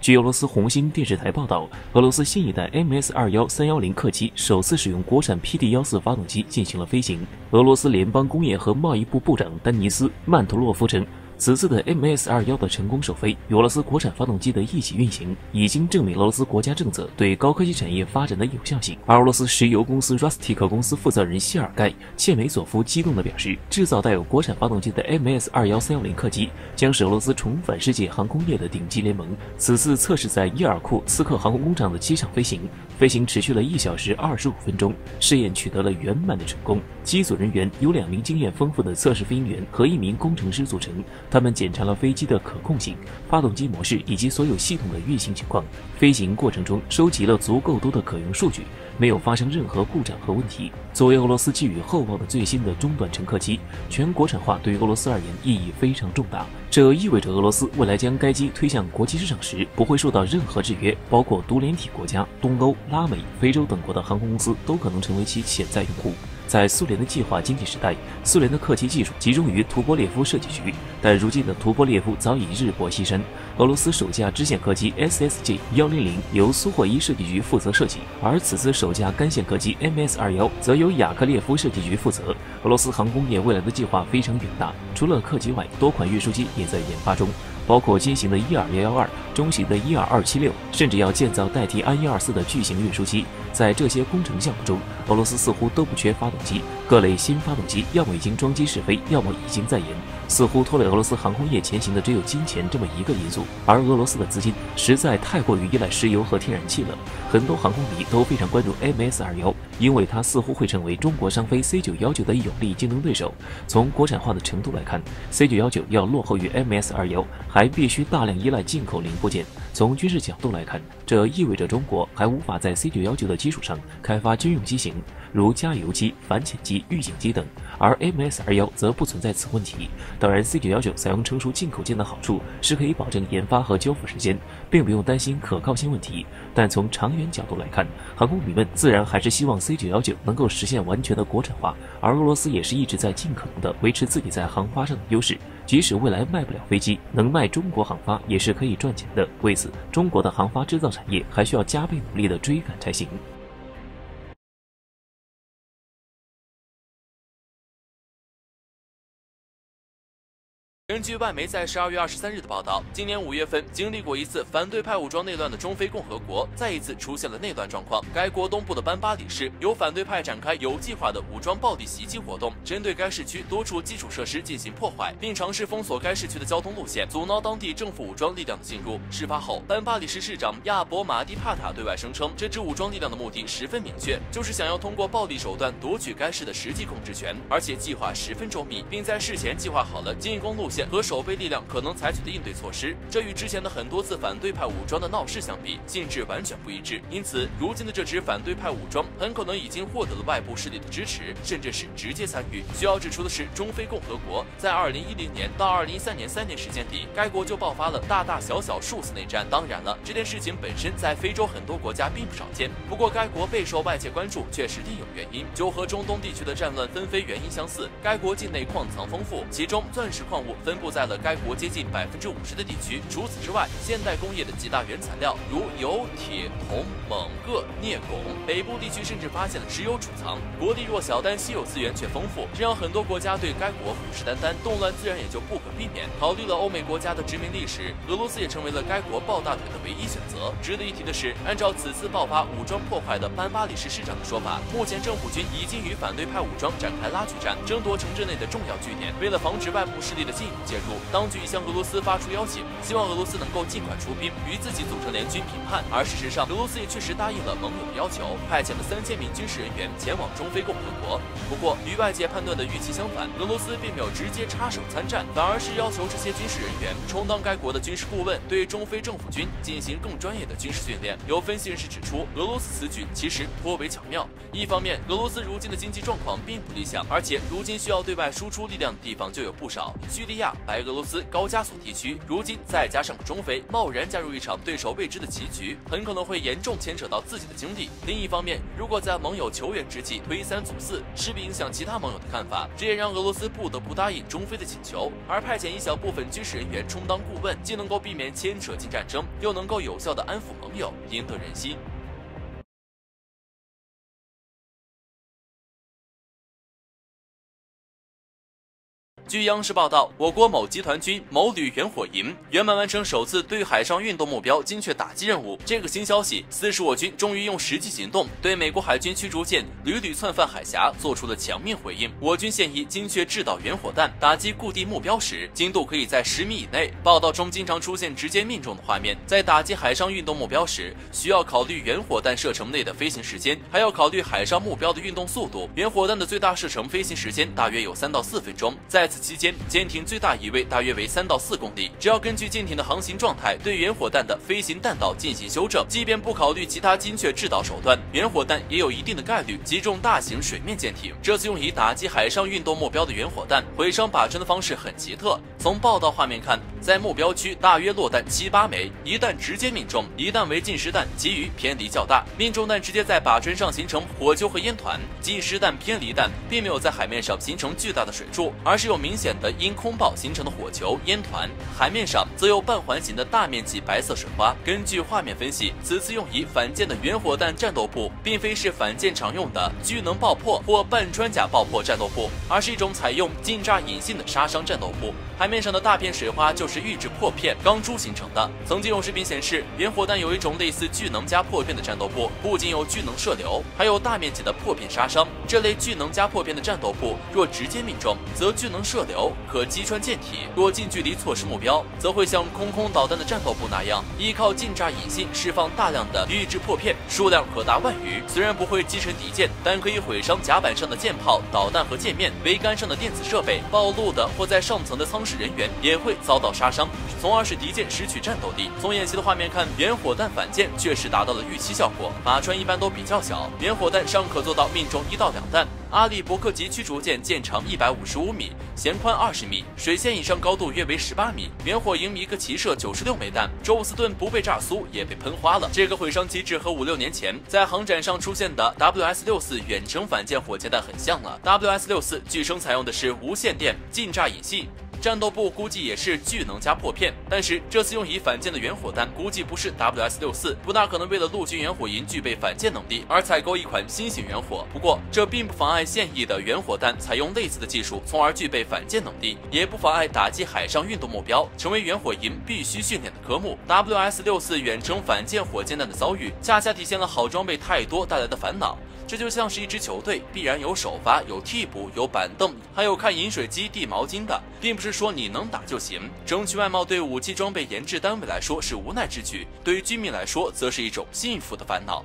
据俄罗斯红星电视台报道，俄罗斯新一代 MS-21-310客机首次使用国产 PD-14发动机进行了飞行。俄罗斯联邦工业和贸易部部长丹尼斯·曼图洛夫称，此次的 MS-21的成功首飞与俄罗斯国产发动机的一起运行，已经证明俄罗斯国家政策对高科技产业发展的有效性。而俄罗斯石油公司 Rostec 公司负责人谢尔盖·切梅佐夫激动地表示，制造带有国产发动机的 MS-21-310客机将使俄罗斯重返世界航空业的顶级联盟。此次测试在伊尔库茨克航空工厂的机场飞行，飞行持续了1小时25分钟，试验取得了圆满的成功。机组人员由2名经验丰富的测试飞行员和1名工程师组成，他们检查了飞机的可控性、发动机模式以及所有系统的运行情况。飞行过程中收集了足够多的可用数据，没有发生任何故障和问题。作为俄罗斯寄予厚望的最新的中短程客机，全国产化对于俄罗斯而言意义非常重大。这意味着俄罗斯未来将该机推向国际市场时不会受到任何制约，包括独联体国家、东欧、拉美、非洲等国的航空公司都可能成为其潜在用户。在苏联的计划经济时代，苏联的客机技术集中于图波列夫设计区，但如今的图波列夫早已日薄西山。俄罗斯首架支线客机 SSJ-100 由苏霍伊设计局负责设计，而此次首架干线客机 MS-21 则由雅克列夫设计局负责。俄罗斯航空业未来的计划非常远大，除了客机外，多款运输机也在研发中，包括新型的12112、中型的12276，甚至要建造代替安124的巨型运输机。在这些工程项目中，俄罗斯似乎都不缺发动机，各类新发动机要么已经装机试飞，要么已经在研。似乎拖累俄罗斯航空业前行的只有金钱这么一个因素，而俄罗斯的资金实在太过于依赖石油和天然气了。很多航空迷都非常关注 MS-21，因为它似乎会成为中国商飞 C919的有力竞争对手。从国产化的程度来看 ，C919要落后于 MS-21，还必须大量依赖进口零部件。从军事角度来看，这意味着中国还无法在 C919的基础上开发军用机型，如加油机、反潜机、预警机等，而 MS-21则不存在此问题。当然 ，C919采用成熟进口件的好处是可以保证研发和交付时间，并不用担心可靠性问题。但从长远角度来看，航空迷们自然还是希望 C919能够实现完全的国产化，而俄罗斯也是一直在尽可能的维持自己在航发上的优势。即使未来卖不了飞机，能卖中国航发也是可以赚钱的。为此，中国的航发制造产业还需要加倍努力的追赶才行。根据外媒在12月23日的报道，今年5月份经历过一次反对派武装内乱的中非共和国再一次出现了内乱状况。该国东部的班巴里市由反对派展开有计划的武装暴力袭击活动，针对该市区多处基础设施进行破坏，并尝试封锁该市区的交通路线，阻挠当地政府武装力量的进入。事发后，班巴里市市长亚伯马蒂帕塔对外声称，这支武装力量的目的十分明确，就是想要通过暴力手段夺取该市的实际控制权，而且计划十分周密，并在事前计划好了进攻路线和守备力量可能采取的应对措施。这与之前的很多次反对派武装的闹事相比，性质完全不一致。因此，如今的这支反对派武装很可能已经获得了外部势力的支持，甚至是直接参与。需要指出的是，中非共和国在2010年到2013年3年时间里，该国就爆发了大大小小数次内战。当然了，这件事情本身在非洲很多国家并不少见，不过该国备受外界关注却是另有原因，就和中东地区的战乱纷飞原因相似。该国境内矿藏丰富，其中钻石矿物分布在了该国接近50%的地区。除此之外，现代工业的几大原材料如油、铁、铜、锰、铬、镍、汞，北部地区甚至发现了石油储藏。国力弱小，但稀有资源却丰富，这让很多国家对该国虎视眈眈，动乱自然也就不可避免。考虑了欧美国家的殖民历史，俄罗斯也成为了该国抱大腿的唯一选择。值得一提的是，按照此次爆发武装破坏的班巴里市市长的说法，目前政府军已经与反对派武装展开拉锯战，争夺城镇内的重要据点。为了防止外部势力的进入，当局向俄罗斯发出邀请，希望俄罗斯能够尽快出兵与自己组成联军评判。而事实上，俄罗斯也确实答应了盟友的要求，派遣了3000名军事人员前往中非共和国。不过，与外界判断的预期相反，俄罗斯并没有直接插手参战，反而是要求这些军事人员充当该国的军事顾问，对中非政府军进行更专业的军事训练。有分析人士指出，俄罗斯此举其实颇为巧妙。一方面，俄罗斯如今的经济状况并不理想，而且如今需要对外输出力量的地方就有不少，叙利亚、亚、白俄罗斯高加索地区，如今再加上中非贸然加入一场对手未知的棋局，很可能会严重牵扯到自己的经历。另一方面，如果在盟友球员之际推三阻四，势必影响其他盟友的看法，这也让俄罗斯不得不答应中非的请求，而派遣一小部分军事人员充当顾问，既能够避免牵扯进战争，又能够有效的安抚盟友，赢得人心。据央视报道，我国某集团军某旅远火营圆满完成首次对海上运动目标精确打击任务。这个新消息，四是我军终于用实际行动对美国海军驱逐舰屡屡窜犯海峡做出了强面回应。我军现已精确制导原火弹打击固定目标时，精度可以在10米以内。报道中经常出现直接命中的画面。在打击海上运动目标时，需要考虑原火弹射程内的飞行时间，还要考虑海上目标的运动速度。原火弹的最大射程飞行时间大约有3到4分钟。在此期间，舰艇最大移位大约为3到4公里。只要根据舰艇的航行状态，对原火弹的飞行弹道进行修正。即便不考虑其他精确制导手段，原火弹也有一定的概率击中大型水面舰艇。这次用以打击海上运动目标的原火弹毁伤靶针的方式很奇特。从报道画面看，在目标区大约落弹7-8枚，一弹直接命中，一弹为近实弹，其余偏离较大。命中弹直接在靶针上形成火球和烟团，近实弹偏离弹并没有在海面上形成巨大的水柱，而是有明显的因空爆形成的火球、烟团，海面上则有半环形的大面积白色水花。根据画面分析，此次用以反舰的原火弹战斗部，并非是反舰常用的聚能爆破或半穿甲爆破战斗部，而是一种采用近炸引信的杀伤战斗部。海面上的大片水花就是预制破片钢珠形成的。曾经有视频显示，原火弹有一种类似聚能加破片的战斗部，不仅有聚能射流，还有大面积的破片杀伤。这类聚能加破片的战斗部，若直接命中，则聚能射流可击穿舰体，若近距离错失目标，则会像空空导弹的战斗部那样，依靠近炸引信释放大量的预制破片，数量可达万余。虽然不会击沉敌舰，但可以毁伤甲板上的舰炮、导弹和舰面，桅杆上的电子设备、暴露的或在上层的舱室人员也会遭到杀伤，从而使敌舰失去战斗力。从演习的画面看，原火弹反舰确实达到了预期效果。靶穿一般都比较小，原火弹尚可做到命中1到2弹。阿利伯克级驱逐舰舰长155米，舷宽20米，水线以上高度约为18米。原火营一个齐射96枚弹，宙斯盾不被炸酥也被喷花了。这个毁伤机制和5-6年前在航展上出现的 WS-64 远程反舰火箭弹很像了。WS-64 据称采用的是无线电近炸引信。战斗部估计也是聚能加破片，但是这次用以反舰的原火弹估计不是 WS-64， 不大可能为了陆军远火营具备反舰能力而采购一款新型远火。不过这并不妨碍现役的原火弹采用类似的技术，从而具备反舰能力，也不妨碍打击海上运动目标成为原火营必须训练的科目。 WS-64 远程反舰火箭弹的遭遇，恰恰体现了好装备太多带来的烦恼。这就像是一支球队必然有首发、有替补、有板凳，还有看饮水机递毛巾的，并不是说你能打就行。争取外贸对武器装备研制单位来说是无奈之举，对于居民来说则是一种幸福的烦恼。